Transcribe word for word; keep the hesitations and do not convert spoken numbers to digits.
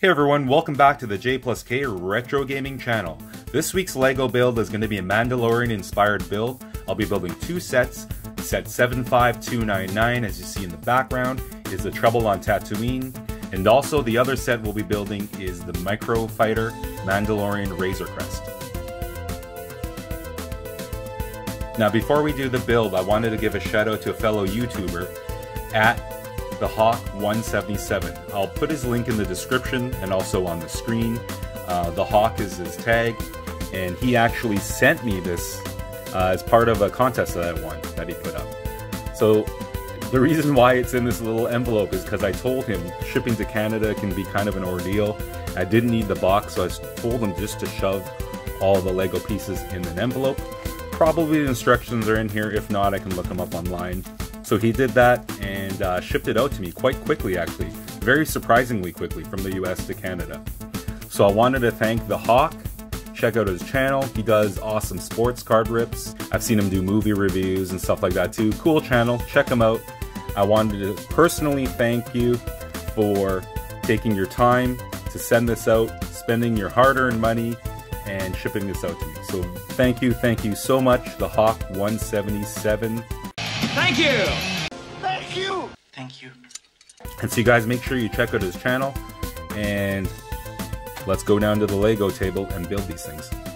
Hey everyone, welcome back to the J Plus K Retro Gaming Channel. This week's LEGO build is going to be a Mandalorian inspired build. I'll be building two sets. Set seven five two nine nine, as you see in the background, is the Trouble on Tatooine, and also the other set we'll be building is the Micro Fighter Mandalorian Razor Crest. Now before we do the build, I wanted to give a shout out to a fellow YouTuber at The Hawk one seventy-seven. I'll put his link in the description and also on the screen. Uh, the Hawk is his tag, and he actually sent me this uh, as part of a contest that I won that he put up. So the reason why it's in this little envelope is because I told him shipping to Canada can be kind of an ordeal. I didn't need the box, so I told him just to shove all the LEGO pieces in an envelope. Probably the instructions are in here. If not, I can look them up online. So he did that and uh, shipped it out to me quite quickly, actually. Very surprisingly quickly from the U S to Canada. So I wanted to thank The Hawk. Check out his channel. He does awesome sports card rips. I've seen him do movie reviews and stuff like that too. Cool channel. Check him out. I wanted to personally thank you for taking your time to send this out, spending your hard-earned money, and shipping this out to me. So thank you, thank you so much, The Hawk one seventy-seven. Thank you! Thank you! Thank you. And so you guys make sure you check out his channel, and let's go down to the LEGO table and build these things.